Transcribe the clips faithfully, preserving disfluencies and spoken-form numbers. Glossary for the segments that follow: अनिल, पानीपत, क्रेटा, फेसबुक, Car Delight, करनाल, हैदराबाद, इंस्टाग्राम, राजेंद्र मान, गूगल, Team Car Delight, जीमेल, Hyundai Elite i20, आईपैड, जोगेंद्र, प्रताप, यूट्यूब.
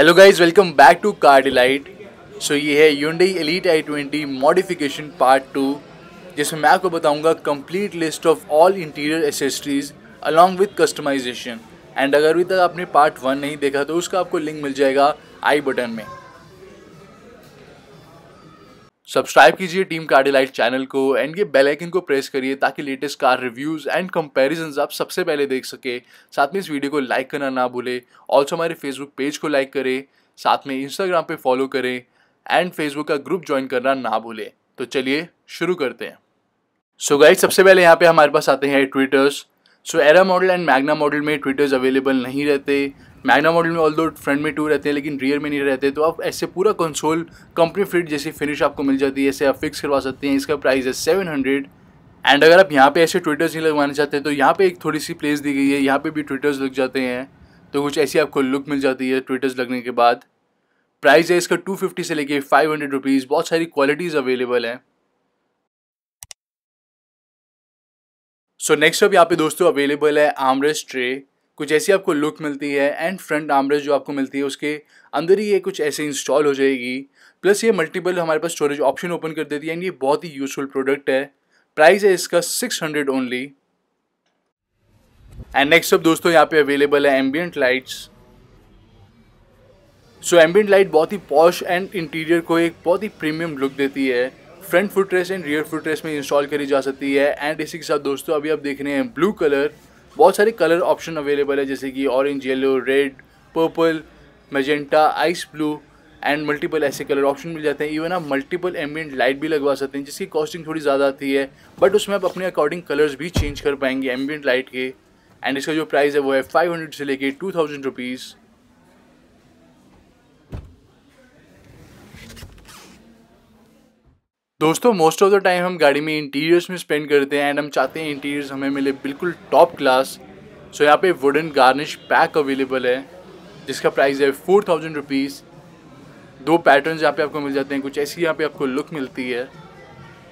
Hello guys, welcome back to car delight. So ये है Hyundai Elite i twenty modification part two, जिसमें मैं आपको बताऊंगा complete list of all interior accessories along with customization. And अगर अभी तक आपने पार्ट वन नहीं देखा तो उसका आपको लिंक मिल जाएगा आई बटन में। सब्सक्राइब कीजिए टीम कार डिलाइट चैनल को एंड ये बेल आइकन को प्रेस करिए ताकि latest car reviews and comparisons आप सबसे पहले देख सके। साथ में इस वीडियो को लाइक करना ना भूले। ऑल्सो हमारे फेसबुक पेज को लाइक करें, साथ में इंस्टाग्राम पे फॉलो करें एंड फेसबुक का ग्रुप ज्वाइन करना ना भूले। तो चलिए शुरू करते हैं। सो so गाइज, सबसे पहले यहाँ पर हमारे पास आते हैं tweeters. So Era model and Magna model में ट्विटर्स अवेलेबल नहीं रहते। मैग्ना मॉडल में ऑल दो फ्रंट में टू रहते हैं लेकिन रियर में नहीं रहते, तो आप ऐसे पूरा कंसोल कंपनी फिट जैसी फिनिश आपको मिल जाती है, ऐसे आप फिक्स करवा सकते हैं। इसका प्राइस है सेवन हंड्रेड। एंड अगर आप यहाँ पे ऐसे ट्विटर्स नहीं लगवाना चाहते तो यहाँ पे एक थोड़ी सी प्लेस दी गई है, यहाँ पे भी ट्विटर्स लग जाते हैं, तो कुछ ऐसी आपको लुक मिल जाती है ट्विटर्स लगने के बाद। प्राइस है इसका टू फिफ्टी से लेके फाइव हंड्रेड रुपीज़। बहुत सारी क्वालिटीज़ अवेलेबल हैं। सो नेक्स्ट अब यहाँ पे दोस्तों अवेलेबल है आर्मरेस्ट ट्रे। कुछ ऐसी आपको लुक मिलती है एंड फ्रंट आर्मरेस्ट जो आपको मिलती है उसके अंदर ही ये कुछ ऐसे इंस्टॉल हो जाएगी। प्लस ये मल्टीपल हमारे पास स्टोरेज ऑप्शन ओपन कर देती है एंड ये बहुत ही यूजफुल प्रोडक्ट है। प्राइस है इसका six hundred only. And next अब दोस्तों यहाँ पे अवेलेबल है ambient lights. So ambient light बहुत ही पॉश एंड इंटीरियर को एक बहुत ही प्रीमियम लुक देती है। Front footrest and rear footrest में इंस्टॉल करी जा सकती है। एंड इसी के साथ दोस्तों अभी आप देख रहे हैं ब्लू कलर। बहुत सारे कलर ऑप्शन अवेलेबल है जैसे कि orange, yellow, red, purple, magenta, ice blue and multiple ऐसे कलर ऑप्शन मिल जाते हैं। इवन आप मल्टीपल एम्बिएंट लाइट भी लगवा सकते हैं जिसकी कॉस्टिंग थोड़ी ज़्यादा आती है, बट उसमें आप अपने अकॉर्डिंग कलर्स भी चेंज कर पाएंगे एम्बिएंट लाइट के। एंड इसका जो प्राइस है वो है फाइव हंड्रेड से लेके टू थाउजेंड रुपीज़। दोस्तों मोस्ट ऑफ द टाइम हम गाड़ी में इंटीरियर्स में स्पेंड करते हैं एंड हम चाहते हैं इंटीरियर्स हमें मिले बिल्कुल टॉप क्लास। सो यहाँ पे वुडन गार्निश पैक अवेलेबल है जिसका प्राइस है फोर थाउजेंड रुपीज़। दो पैटर्न्स यहाँ पे आपको मिल जाते हैं, कुछ ऐसी यहाँ पे आपको लुक मिलती है।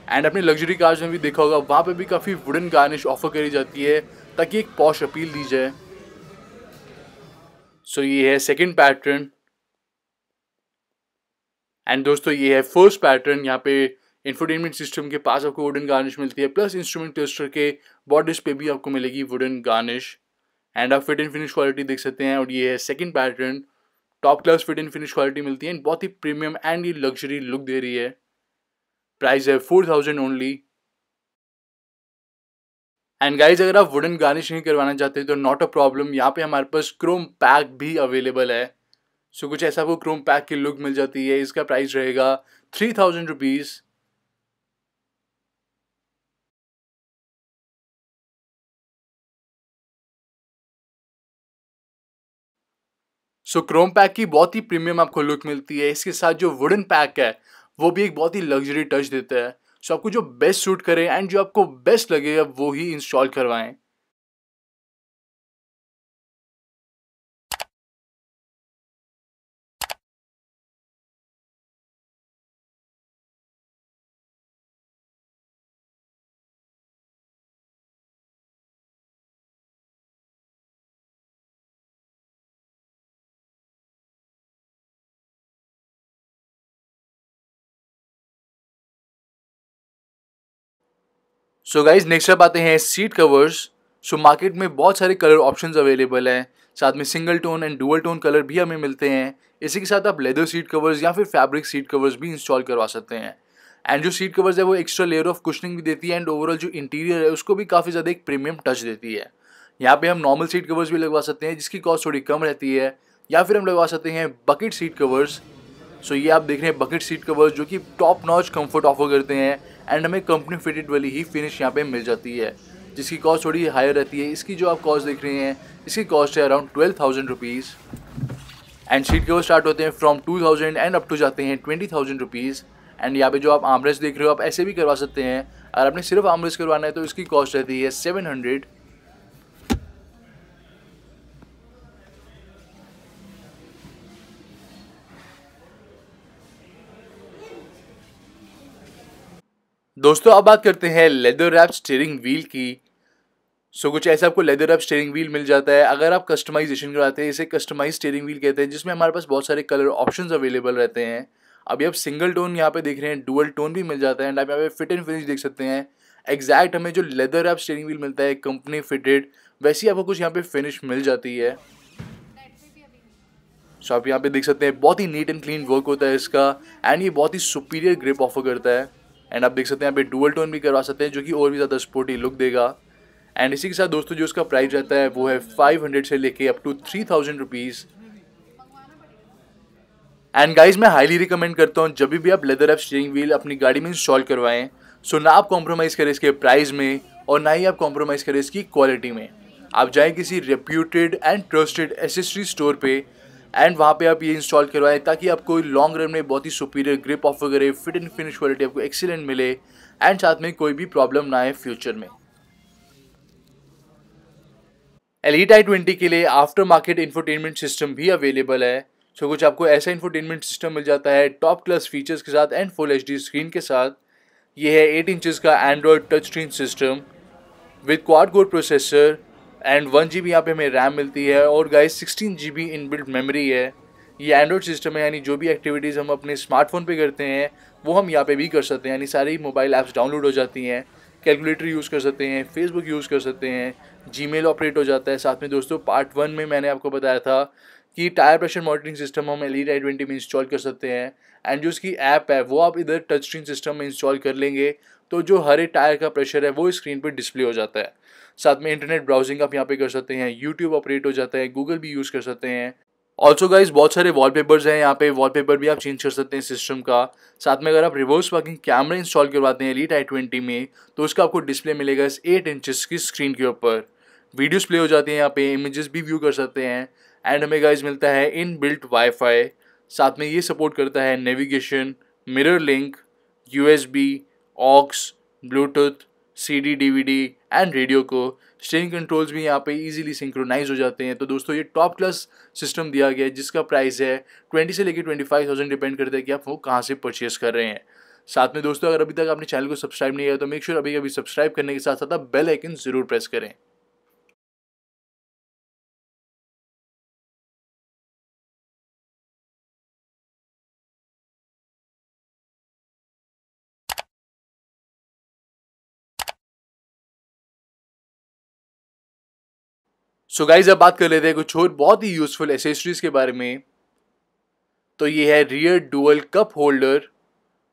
एंड अपने लग्जरी कार्स में भी देखा होगा, वहाँ पे भी काफ़ी वुडन गार्निश ऑफर करी जाती है ताकि एक पॉश अपील दी जाए। सो ये है सेकेंड पैटर्न एंड दोस्तों ये है फर्स्ट पैटर्न। यहाँ पे इंफोटेनमेंट सिस्टम के पास आपको वुडन गार्निश मिलती है, प्लस इंस्ट्रूमेंट क्लस्टर के बॉडीज पे भी आपको मिलेगी वुडन गार्निश। एंड आप फिट एंड फिनिश क्वालिटी देख सकते हैं। और ये है second pattern, top class fit and finish quality मिलती है, बहुत ही प्रीमियम एंड ये लग्जरी लुक दे रही है। प्राइस है four thousand only. And guys, अगर आप वुडन गार्निश नहीं करवाना चाहते तो नॉट अ प्रॉब्लम, यहाँ पे हमारे पास क्रोम पैक भी अवेलेबल है। सो so, कुछ ऐसा आपको क्रोम पैक की लुक मिल जाती है। इसका प्राइस रहेगा three thousand rupees. So chrome pack की बहुत ही प्रीमियम आपको लुक मिलती है, इसके साथ जो वुडन पैक है वो भी एक बहुत ही लग्जरी टच देता है। सो so, आपको जो बेस्ट सूट करे एंड जो आपको बेस्ट लगे आप वो ही इंस्टॉल करवाएं। सो गाइज, नेक्स्ट आप आते हैं सीट कवर्स। सो मार्केट में बहुत सारे कलर ऑप्शंस अवेलेबल हैं, साथ में single tone and dual tone colour भी हमें मिलते हैं। इसी के साथ आप लेदर सीट कवर्स या फिर फैब्रिक सीट कवर्स भी इंस्टॉल करवा सकते हैं। एंड जो सीट कवर्स है वो एक्स्ट्रा लेयर ऑफ कुशनिंग भी देती है एंड ओवरऑल जो इंटीरियर है उसको भी काफ़ी ज़्यादा एक प्रीमियम टच देती है। यहाँ पर हम नॉर्मल सीट कवर्स भी लगवा सकते हैं जिसकी कॉस्ट थोड़ी कम रहती है, या फिर हम लगवा सकते हैं bucket seat covers. So so, ये आप देख रहे हैं बकेट सीट कवर्स जो कि टॉप नॉच कंफर्ट ऑफर करते हैं एंड हमें कंपनी फिटेड वाली ही फिनिश यहाँ पे मिल जाती है जिसकी कॉस्ट थोड़ी हायर रहती है। इसकी जो आप कॉस्ट देख रहे हैं इसकी कॉस्ट है around twelve thousand rupees. And seat cover start होते हैं from two thousand and up to जाते हैं ट्वेंटी थाउजेंड रुपीज़। एंड यहाँ पे जो आप आर्मरेस्ट देख रहे हो आप ऐसे भी करवा सकते हैं। अगर आपने सिर्फ आर्मरेस्ट करवाना है तो इसकी कॉस्ट रहती है सेवन हंड्रेड। दोस्तों अब बात करते हैं लेदर रैप स्टीयरिंग व्हील की। सो so, कुछ ऐसा आपको लेदर अप स्टीयरिंग व्हील मिल जाता है। अगर आप कस्टमाइजेशन कराते हैं, इसे कस्टमाइज स्टीयरिंग व्हील कहते हैं, जिसमें हमारे पास बहुत सारे कलर ऑप्शंस अवेलेबल रहते हैं। अभी आप सिंगल टोन यहाँ पे देख रहे हैं, डुअल टोन भी मिल जाता है एंड आप यहाँ पे फिट एंड फिनिश देख सकते हैं। एग्जैक्ट हमें जो लेदर अप स्टीयरिंग व्हील मिलता है कंपनी फिटेड, वैसी आपको कुछ यहाँ पे फिनिश मिल जाती है। सो so, आप यहाँ पे देख सकते हैं बहुत ही नीट एंड क्लीन वर्क होता है इसका एंड ये बहुत ही सुपीरियर ग्रिप ऑफर करता है। एंड आप देख सकते हैं यहाँ पे डुअल टोन भी करवा सकते हैं, जो कि और भी ज़्यादा स्पोर्टी लुक देगा। एंड इसी के साथ दोस्तों जो उसका प्राइस रहता है वो है पाँच सौ से लेके अप टू तीन हज़ार रुपीज़। एंड गाइज मैं हाईली रिकमेंड करता हूँ जब भी आप लेदर अप स्टीयरिंग व्हील अपनी गाड़ी में इंस्टॉल करवाएं, सो ना आप कॉम्प्रोमाइज़ करें इसके प्राइस में और ना ही आप कॉम्प्रोमाइज़ करें इसकी क्वालिटी में। आप जाएं किसी reputed and trusted accessory store पे एंड वहाँ पे आप ये इंस्टॉल करवाएं, ताकि आपको लॉन्ग रन में बहुत ही सुपीरियर ग्रिप ऑफर करे, फिट एंड फिनिश क्वालिटी आपको एक्सीलेंट मिले एंड साथ में कोई भी प्रॉब्लम ना आए फ्यूचर में। एलीट आई ट्वेंटी के लिए आफ्टर मार्केट इंफोटेनमेंट सिस्टम भी अवेलेबल है। सो so, कुछ आपको ऐसा इंफोटेनमेंट सिस्टम मिल जाता है टॉप क्लास फीचर्स के साथ एंड फुल एचडी स्क्रीन के साथ। ये है आठ इंचेस का Android touch screen system with quad core processor and one G B यहाँ पे हमें रैम मिलती है और guys sixteen G B inbuilt memory है। ये एंड्रॉयड सिस्टम है, यानी जो भी एक्टिविटीज़ हम अपने स्मार्टफोन पे करते हैं वो हम यहाँ पे भी कर सकते हैं, यानी सारी मोबाइल ऐप्स डाउनलोड हो जाती हैं। कैलकुलेटर यूज़ कर सकते हैं, फेसबुक यूज़ कर सकते हैं, जीमेल ऑपरेट हो जाता है। साथ में दोस्तों पार्ट वन में मैंने आपको बताया था कि टायर प्रेशर मॉनिटरिंग सिस्टम हम एलीट आई ट्वेंटी में इंस्टॉल कर सकते हैं एंड जो इसकी ऐप है वो आप इधर टच स्क्रीन सिस्टम में इंस्टॉल कर लेंगे तो जो हर एक टायर का प्रेशर है वो स्क्रीन पर डिस्प्ले हो जाता है। साथ में इंटरनेट ब्राउजिंग आप यहाँ पे कर सकते हैं, यूट्यूब ऑपरेट हो जाता है, गूगल भी यूज़ कर सकते हैं। ऑल्सो गाइज बहुत सारे वॉलपेपर्स हैं, यहाँ पे वॉलपेपर भी आप चेंज कर सकते हैं सिस्टम का। साथ में अगर आप रिवर्स पार्किंग कैमरा इंस्टॉल करवाते हैं एलीट आई ट्वेंटी में तो उसका आपको डिस्प्ले मिलेगा इस एट इंचेस की स्क्रीन के ऊपर। वीडियोस प्ले हो जाती हैं, यहाँ पे इमेजेस भी व्यू कर सकते हैं एंड हमें गाइज मिलता है इन बिल्ट वाईफाई। साथ में ये सपोर्ट करता है navigation, mirror link, U S B, aux, Bluetooth, C D D V D and radio को। स्टीयरिंग कंट्रोल्स भी यहाँ पे इजीली सिंक्रोनाइज हो जाते हैं। तो दोस्तों ये टॉप क्लास सिस्टम दिया गया है जिसका प्राइस है बीस से लेकर पच्चीस हज़ार, डिपेंड करता है कि आप वो कहाँ से परचेस कर रहे हैं। साथ में दोस्तों अगर अभी तक आपने चैनल को सब्सक्राइब नहीं किया तो मेक श्योर अभी अभी सब्सक्राइब करने के साथ साथ आप बेल आइकन ज़रूर प्रेस करें। सो so गाइज अब बात कर लेते हैं कुछ और बहुत ही यूजफुल एसेसरीज के बारे में। तो ये है रियर डुअल कप होल्डर,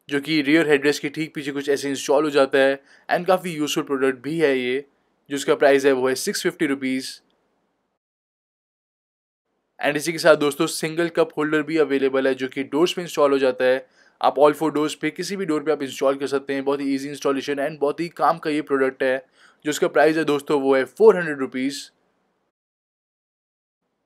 जो कि रियर हेडरेस्ट के ठीक पीछे कुछ ऐसे इंस्टॉल हो जाता है एंड काफ़ी यूजफुल प्रोडक्ट भी है ये, जिसका प्राइस है वो है सिक्स फिफ्टी रुपीज़। एंड इसी के साथ दोस्तों सिंगल कप होल्डर भी अवेलेबल है, जो कि डोर्स पे इंस्टॉल हो जाता है। आप ऑल फोर डोर्स पे किसी भी डोर पे आप इंस्टॉल कर सकते हैं। बहुत ही ईजी इंस्टॉलेशन एंड बहुत ही काम का ये प्रोडक्ट है, जिसका प्राइस है दोस्तों वो है four hundred rupees.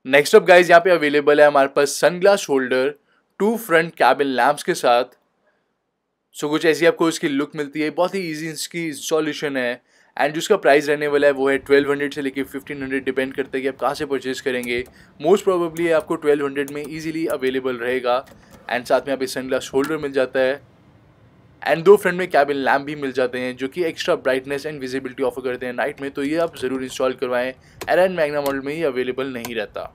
Next up guys यहाँ पे अवेलेबल है हमारे पास sunglass holder to front cabin lamps के साथ। सो so, कुछ ऐसी आपको इसकी लुक मिलती है, बहुत ही इजी इसकी इंस्टॉलेशन है एंड जिसका प्राइस रहने वाला है वो है बारह सौ से लेके पंद्रह सौ, डिपेंड करता है कि आप कहाँ से परचेज करेंगे। मोस्ट प्रोबेबली आपको बारह सौ में इजीली अवेलेबल रहेगा एंड साथ में यहाँ पे सनग्लास होल्डर मिल जाता है एंड दो फ्रंट में कैबिन लैम्प भी मिल जाते हैं, जो कि extra brightness and visibility offer करते हैं नाइट में। तो ये आप ज़रूर इंस्टॉल करवाएं, एर एंड मैग्ना मॉडल में ये अवेलेबल नहीं रहता।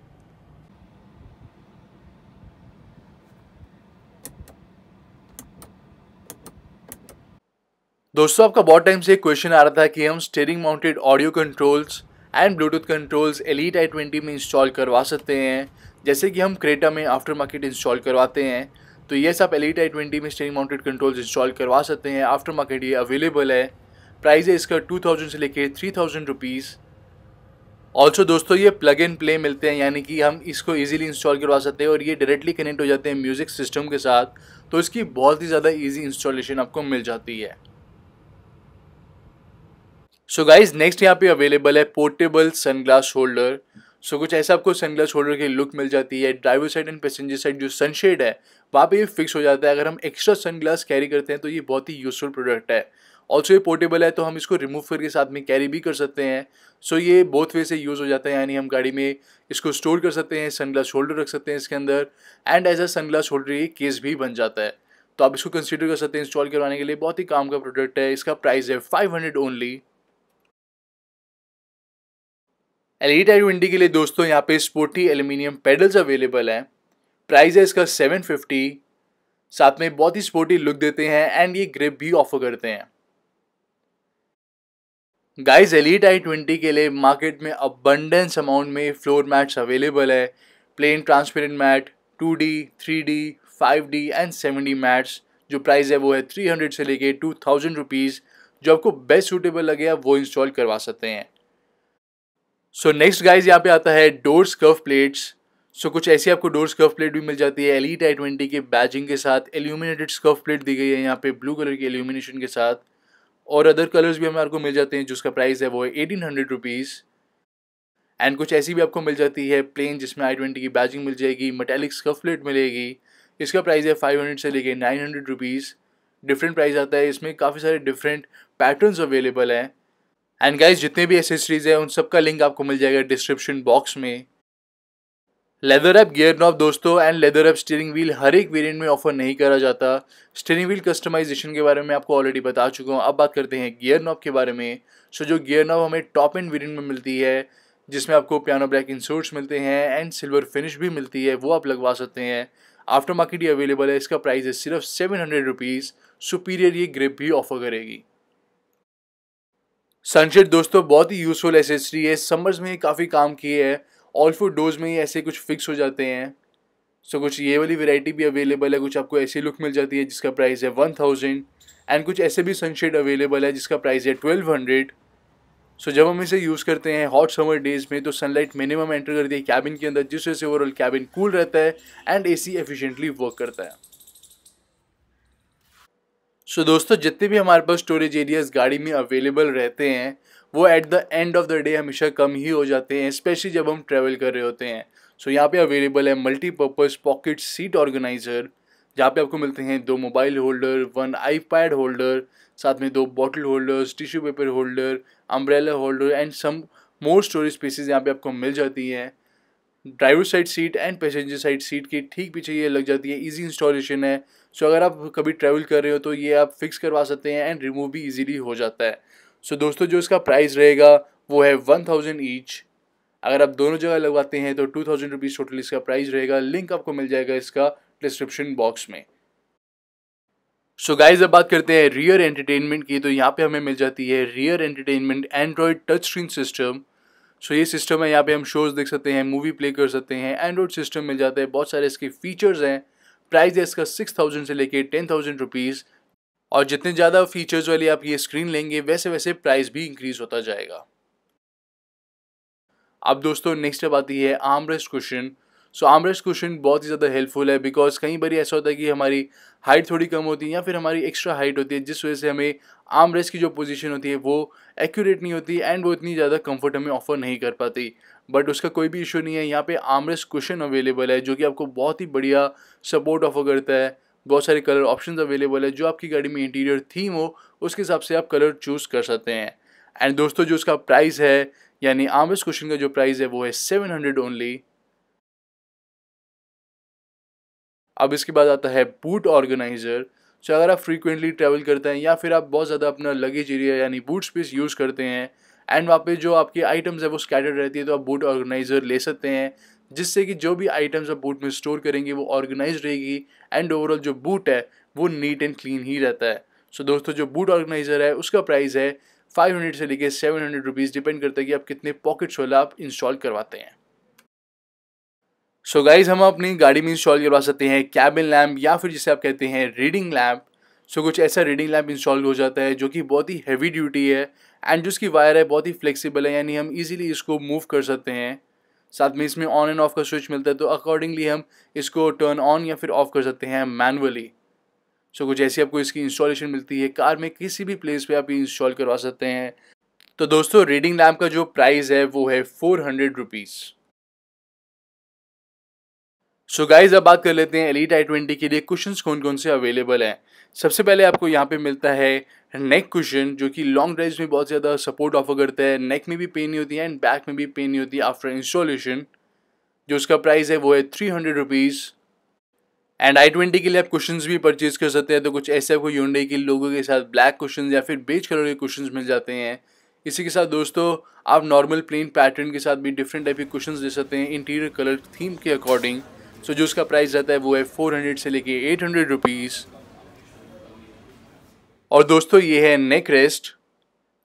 दोस्तों आपका बहुत टाइम से एक क्वेश्चन आ रहा था कि हम steering mounted audio controls and Bluetooth controls Elite i twenty में इंस्टॉल करवा सकते हैं, जैसे कि हम क्रेटा में आफ्टर मार्केट इंस्टॉल करवाते हैं। तो ये सब एलीट आई ट्वेंटी में स्टीयरिंग माउंटेड कंट्रोल्स इंस्टॉल करवा सकते हैं, आफ्टर मार्केट ये अवेलेबल है। प्राइस है इसका दो हज़ार से लेके तीन हज़ार रुपीज़। ऑल्सो दोस्तों ये प्लग एंड प्ले मिलते हैं, यानी कि हम इसको इजीली इंस्टॉल करवा सकते हैं और ये डायरेक्टली कनेक्ट हो जाते हैं म्यूज़िक सिस्टम के साथ। तो इसकी बहुत ही ज़्यादा ईजी इंस्टॉलेशन आपको मिल जाती है। सो गाइज नेक्स्ट यहाँ पे अवेलेबल है portable sunglass holder. So so, कुछ ऐसा आपको सनग्लास होल्डर की लुक मिल जाती है। Driver side and passenger side जो सनशेड है वहाँ पे ये फिक्स हो जाता है। अगर हम एक्स्ट्रा सनग्लास कैरी करते हैं तो ये बहुत ही यूजफुल प्रोडक्ट है। ऑल्सो ये पोर्टेबल है तो हम इसको रिमूव करके साथ में कैरी भी कर सकते हैं। सो so, ये बोथ वे से यूज़ हो जाता है, यानी हम गाड़ी में इसको स्टोर कर सकते हैं, सनग्लास होल्डर रख सकते हैं इसके अंदर and as a sunglass holder ये केस भी बन जाता है। तो आप इसको कंसिडर कर सकते हैं इंस्टॉल करवाने के लिए, बहुत ही काम का प्रोडक्ट है। इसका प्राइस है five hundred only. Elite i twenty के लिए दोस्तों यहाँ पे स्पोर्टी एल्यूमिनियम पेडल्स अवेलेबल हैं। प्राइस है इसका सेवन फिफ्टी। साथ में बहुत ही स्पोर्टी लुक देते हैं एंड ये ग्रिप भी ऑफर करते हैं। गाइस एलीट आई ट्वेंटी के लिए मार्केट में अबंडेंस अमाउंट में फ्लोर मैट्स अवेलेबल है। Plain transparent mat, two D, three D, five D and seven D mats. जो प्राइस है वो है थ्री हंड्रेड से लेके टू थाउजेंड रुपीज़। जो आपको बेस्ट सूटेबल लगे आप वो इंस्टॉल करवा सकते हैं। सो नेक्स्ट गाइस यहाँ पे आता है डोर्स कर्व प्लेट्स। सो कुछ ऐसी आपको डोर्स कर्व प्लेट भी मिल जाती है एलीट आई ट्वेंटी के बैजिंग के साथ। एल्यूमिनेटेड कर्व प्लेट दी गई है यहाँ पे ब्लू कलर की एल्यूमिनेशन के साथ, और अदर कलर्स भी हमारे को मिल जाते हैं जिसका प्राइस है वो है एटीन हंड्रेड रुपीज़। एंड कुछ ऐसी भी आपको मिल जाती है प्लेन जिसमें आई ट्वेंटी की बैजिंग मिल जाएगी, मेटेलिक स्कर्फ प्लेट मिलेगी। इसका प्राइस है फाइव हंड्रेड से लेके nine hundred rupees. Different price आता है, इसमें काफ़ी सारे डिफरेंट पैटर्न्स अवेलेबल हैं। एंड गाइज जितने भी एसेसरीज़ हैं उन सबका लिंक आपको मिल जाएगा डिस्क्रिप्शन बॉक्स में। लेदर ऐप गियर नॉब दोस्तों and leather wrap steering wheel हर एक वेरिएंट में ऑफर नहीं करा जाता। स्टीयरिंग व्हील कस्टमाइजेशन के बारे में आपको ऑलरेडी बता चुका हूँ। अब बात करते हैं गियर नॉब के बारे में। सो जो गियर नॉब हमें टॉप एंड वेरिएंट में मिलती है जिसमें आपको पियानो ब्लैक इंसोर्ट्स मिलते हैं एंड सिल्वर फिनिश भी मिलती है, वो आप लगवा सकते हैं। आफ्टर मार्केट ये अवेलेबल है। इसका प्राइस है सिर्फ सेवन हंड्रेड रुपीज़। सुपीरियर ये ग्रिप भी ऑफर करेगी। सनशेड दोस्तों बहुत ही यूजफुल एसेसरी है, समर्स में काफ़ी काम किए है। ऑल फोर डोज में ही ऐसे कुछ फिक्स हो जाते हैं। सो so, कुछ ये वाली वैरायटी भी अवेलेबल है। कुछ आपको ऐसी लुक मिल जाती है जिसका प्राइस है वन थाउजेंड। एंड कुछ ऐसे भी सनशेड अवेलेबल है जिसका प्राइस है ट्वेल्व हंड्रेड। सो जब हम इसे यूज़ करते हैं हॉट समर डेज़ में तो सनलाइट मिनिमम एंटर करती है कैबिन के अंदर, जिस वजह से ओवरऑल कैबिन कूल रहता है एंड एसी एफिशिएंटली वर्क करता है। सो so, दोस्तों जितने भी हमारे पास स्टोरेज एरियाज गाड़ी में अवेलेबल रहते हैं वो at the end of the day हमेशा कम ही हो जाते हैं, स्पेशली जब हम ट्रैवल कर रहे होते हैं। सो so, यहाँ पे अवेलेबल है मल्टीपर्पज़ पॉकेट सीट ऑर्गेनाइज़र, जहाँ पे आपको मिलते हैं दो mobile holder, one आईपैड holder, साथ में दो bottle holders, tissue paper holder, umbrella holder and some more storage spaces यहाँ पे आपको मिल जाती है। Driver side seat and passenger side seat के ठीक पीछे ये लग जाती है। ईजी इंस्टॉलेशन है। सो so, अगर आप कभी ट्रैवल कर रहे हो तो ये आप फिक्स करवा सकते हैं एंड रिमूव भी ईजीली हो जाता है। सो so, दोस्तों जो इसका प्राइस रहेगा वो है वन थाउजेंड ईच। अगर आप दोनों जगह लगवाते हैं तो टू थाउजेंड रुपीज़ टोटल इसका प्राइस रहेगा। लिंक आपको मिल जाएगा इसका डिस्क्रिप्शन बॉक्स में। सो so, गाइज अब बात करते हैं रियर एंटरटेनमेंट की। तो यहाँ पे हमें मिल जाती है rear entertainment Android touch screen system. So ये सिस्टम है, यहाँ पे हम शोज़ देख सकते हैं, मूवी प्ले कर सकते हैं, एंड्रॉयड सिस्टम मिल जाता है। बहुत सारे इसके फीचर्स हैं। प्राइस है इसका सिक्स थाउजेंड से लेके टेन थाउजेंड रुपीज़। और जितने ज़्यादा फीचर्स वाली आप ये स्क्रीन लेंगे वैसे वैसे प्राइस भी इंक्रीज होता जाएगा। अब दोस्तों नेक्स्ट अब आती है armrest cushion. So armrest cushion बहुत ही ज़्यादा हेल्पफुल है, बिकॉज कई बार ऐसा होता है कि हमारी हाइट थोड़ी कम होती है या फिर हमारी एक्स्ट्रा हाइट होती है, जिस वजह से हमें आर्मरेस्ट की जो पोजीशन होती है वो एक्यूरेट नहीं होती एंड वो इतनी ज़्यादा कंफर्ट हमें ऑफर नहीं कर पाती। बट उसका कोई भी इशू नहीं है, यहाँ पे आर्मरेस्ट कुशन अवेलेबल है जो कि आपको बहुत ही बढ़िया सपोर्ट ऑफर करता है। बहुत सारे कलर ऑप्शन अवेलेबल है, जो आपकी गाड़ी में इंटीरियर थीम हो उसके हिसाब से आप कलर चूज़ कर सकते हैं। एंड दोस्तों जो उसका प्राइस है यानी आर्मरेस्ट कुशन का जो प्राइस है वो है सेवन हंड्रेड ओनली। अब इसके बाद आता है बूट ऑर्गेनाइज़र। सो अगर आप फ्रीक्वेंटली ट्रैवल करते हैं या फिर आप बहुत ज़्यादा अपना लगेज एरिया यानी बूट स्पेस यूज़ करते हैं एंड वहाँ पे जो आपकी आइटम्स है वो स्कैटर्ड रहती है, तो आप बूट ऑर्गेनाइज़र ले सकते हैं, जिससे कि जो भी आइटम्स आप बूट में स्टोर करेंगे वो ऑर्गेनाइज रहेगी एंड ओवरऑल जो बूट है वो नीट एंड क्लीन ही रहता है। सो so, दोस्तों जो बूट ऑर्गेनाइज़र है उसका प्राइस है फाइव हंड्रेड से लेकर सेवन हंड्रेड रुपीज़। डिपेंड करता है कि आप कितने पॉकेट्स वाला आप इंस्टॉल करवाते हैं। सो so गाइज हम अपनी गाड़ी में इंस्टॉल करवा सकते हैं कैबिन लैम्प या फिर जिसे आप कहते हैं रीडिंग लैम्प। सो कुछ ऐसा रीडिंग लैम्प इंस्टॉल हो जाता है जो कि बहुत ही हैवी ड्यूटी है एंड जो इसकी वायर है बहुत ही फ्लेक्सिबल है, यानी हम इजीली इसको मूव कर सकते हैं। साथ में इसमें ऑन एंड ऑफ का स्विच मिलता है, तो अकॉर्डिंगली हम इसको टर्न ऑन या फिर ऑफ कर सकते हैं मैनुअली। सो so कुछ ऐसी आपको इसकी इंस्टॉलेशन मिलती है। कार में किसी भी प्लेस पर आप ये इंस्टॉल करवा सकते हैं। तो दोस्तों रीडिंग लैम्प का जो प्राइस है वो है four hundred rupees. So guys अब बात कर लेते हैं एलीट आई ट्वेंटी के लिए कुशन्स कौन कौन से अवेलेबल हैं। सबसे पहले आपको यहाँ पे मिलता है नेक कुशन, जो कि लॉन्ग ड्राइव्स में बहुत ज़्यादा सपोर्ट ऑफर करता है। नेक में भी पेन नहीं होती है एंड बैक में भी पेन नहीं होती आफ्टर इंस्टॉलेशन। जो उसका प्राइस है वो है three hundred rupees. And i twenty के लिए आप कुशन्स भी परचेज़ कर सकते हैं। तो कुछ ऐसे आपको Hyundai के लोगों के साथ ब्लैक कुशन्स या फिर बेज कलर के कुशन्स मिल जाते हैं। इसी के साथ दोस्तों आप नॉर्मल प्लेन पैटर्न के साथ भी डिफरेंट टाइप के कुशंस दे सकते हैं इंटीरियर कलर थीम के अकॉर्डिंग। सो so, जो उसका प्राइस रहता है वो है फोर हंड्रेड से लेके एट हंड्रेड रुपीज़। और दोस्तों ये है नेक रेस्ट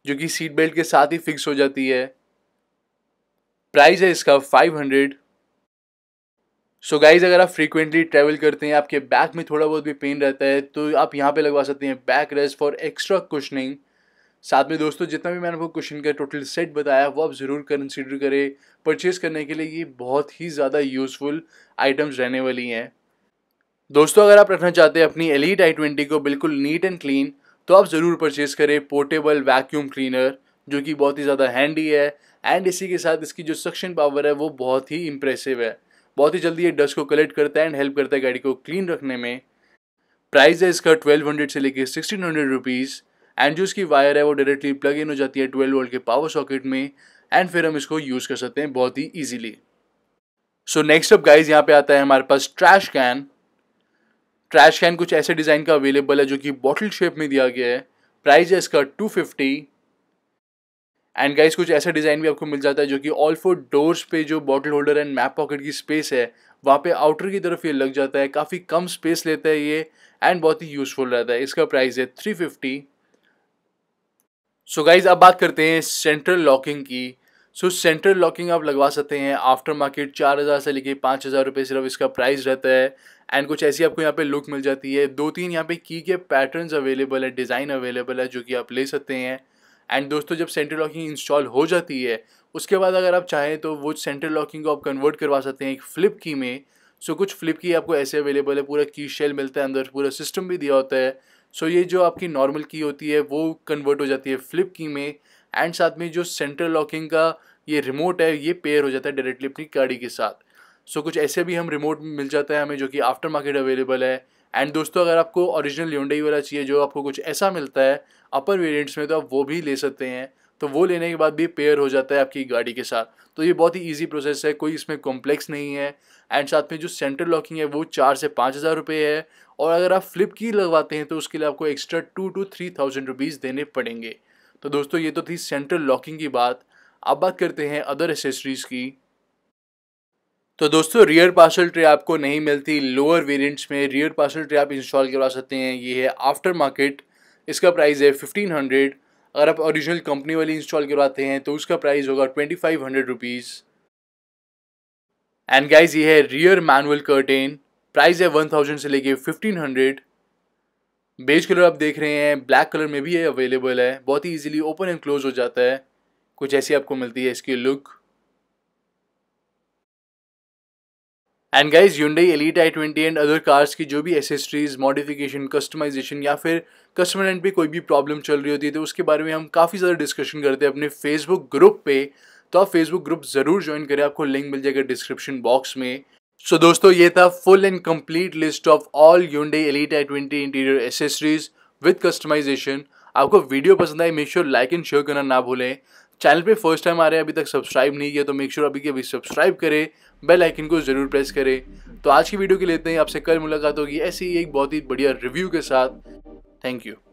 जो कि सीट बेल्ट के साथ ही फिक्स हो जाती है। प्राइस है इसका फाइव हंड्रेड। सो गाइज अगर आप फ्रीक्वेंटली ट्रैवल करते हैं, आपके बैक में थोड़ा बहुत भी पेन रहता है, तो आप यहाँ पे लगवा सकते हैं back rest for extra cushioning. साथ में दोस्तों जितना भी मैंने आपको कुशन का टोटल सेट बताया वो आप ज़रूर कंसिडर करें परचेज करने के लिए, ये बहुत ही ज़्यादा यूजफुल आइटम्स रहने वाली हैं। दोस्तों अगर आप रखना चाहते हैं अपनी एलीट आई ट्वेंटी को बिल्कुल नीट एंड क्लीन, तो आप ज़रूर परचेज़ करें पोर्टेबल वैक्यूम क्लीनर जो कि बहुत ही ज़्यादा हैंडी है, एंड इसी के साथ इसकी जो सक्शन पावर है वो बहुत ही इंप्रेसिव है। बहुत ही जल्दी ये डस्ट को कलेक्ट करता है एंड हेल्प करता है गाड़ी को क्लीन रखने में। प्राइस है इसका ट्वेल्व हंड्रेड से लेके सिक्सटीन हंड्रेड रुपीज़। एंड जो इसकी वायर है वो डायरेक्टली प्लग इन हो जाती है ट्वेल्व वोल्ट के पावर सॉकेट में, एंड फिर हम इसको यूज़ कर सकते हैं बहुत ही easily. So next up guys यहाँ पर आता है हमारे पास ट्रैश कैन। ट्रैश कैन कुछ ऐसे डिज़ाइन का अवेलेबल है जो कि बॉटल शेप में दिया गया है। प्राइस है इसका टू फिफ्टी। एंड गाइस कुछ ऐसा डिज़ाइन भी आपको मिल जाता है जो कि ऑल फोर डोर्स पे जो bottle holder and map pocket की स्पेस है वहाँ पे आउटर की तरफ ये लग जाता है, काफ़ी कम स्पेस लेता है ये एंड बहुत ही यूजफुल रहता है। इसका प्राइस है थ्री फिफ्टी। सो गाइज अब बात करते हैं सेंट्रल लॉकिंग की। सो सेंट्रल लॉकिंग आप लगवा सकते हैं आफ्टर मार्केट चार हज़ार से लेके पाँच हज़ार रुपये सिर्फ इसका प्राइस रहता है। एंड कुछ ऐसी आपको यहाँ पे लुक मिल जाती है। दो तीन यहाँ पे की के पैटर्न्स अवेलेबल है, डिज़ाइन अवेलेबल है जो कि आप ले सकते हैं। एंड दोस्तों जब सेंट्रल लॉकिंग इंस्टॉल हो जाती है उसके बाद अगर आप चाहें तो वो सेंट्रल लॉकिंग को आप कन्वर्ट करवा सकते हैं एक फ्लिप की में। सो कुछ फ्लिप की आपको ऐसे अवेलेबल है, पूरा की शेल मिलता है, अंदर पूरा सिस्टम भी दिया होता है। सो ये जो आपकी नॉर्मल की होती है वो कन्वर्ट हो जाती है फ्लिप की में, एंड साथ में जो सेंट्रल लॉकिंग का ये रिमोट है ये पेयर हो जाता है डायरेक्टली अपनी गाड़ी के साथ। सो so, कुछ ऐसे भी हम रिमोट मिल जाता है हमें जो कि आफ्टर मार्केट अवेलेबल है। एंड दोस्तों अगर आपको ओरिजिनल Hyundai वाला चाहिए जो आपको कुछ ऐसा मिलता है अपर वेरिएंट्स में, तो आप वो भी ले सकते हैं। तो वो लेने के बाद भी पेयर हो जाता है आपकी गाड़ी के साथ। तो ये बहुत ही ईजी प्रोसेस है, कोई इसमें कॉम्प्लेक्स नहीं है। एंड साथ में जो सेंट्रल लॉकिंग है वो चार से पाँच हज़ार रुपये है, और अगर आप फ्लिप की लगवाते हैं तो उसके लिए आपको extra two two three thousand rupees देने पड़ेंगे। तो दोस्तों ये तो थी सेंट्रल लॉकिंग की बात। अब बात करते हैं अदर एसेसरीज़ की। तो दोस्तों रियर पार्सल ट्रे आपको नहीं मिलती, लोअर वेरिएंट्स में रियर पार्सल ट्रे आप इंस्टॉल करवा सकते हैं। ये है आफ्टर मार्केट, इसका प्राइस है फिफ्टीन हंड्रेड। अगर आप ओरिजिनल कंपनी वाली इंस्टॉल करवाते हैं तो उसका प्राइस होगा twenty five hundred rupees. And guys ये है रियर मैनुअल कर्टेन, प्राइस है वन थाउजेंड से लेके फिफ्टीन हंड्रेड। बेज कलर आप देख रहे हैं, ब्लैक कलर में भी ये अवेलेबल है, बहुत ही ईजिली ओपन एंड क्लोज हो जाता है। कुछ ऐसी आपको मिलती है इसकी look. And guys Hyundai Elite i twenty and other cars की जो भी एसेसरीज, मॉडिफिकेशन, कस्टमाइजेशन या फिर कस्टमर एंड पे कोई भी प्रॉब्लम चल रही होती है तो उसके बारे में हम काफ़ी ज़्यादा डिस्कशन करते हैं अपने फेसबुक ग्रुप पे। तो आप फेसबुक ग्रुप ज़रूर ज्वाइन करें, आपको लिंक मिल जाएगा डिस्क्रिप्शन बॉक्स में। सो so, दोस्तों ये था full and complete list of all Hyundai Elite i twenty interior accessories with customization. आपको वीडियो पसंद आए make sure like and share करना ना भूलें। चैनल पे फर्स्ट टाइम आ रहे हैं, अभी तक सब्सक्राइब नहीं किया तो मेक श्योर अभी के अभी सब्सक्राइब करें, बेल आइकन को ज़रूर प्रेस करें। तो आज की वीडियो के लिए इतना ही, आपसे कल मुलाकात होगी ऐसी ही एक बहुत ही बढ़िया रिव्यू के साथ। Thank you.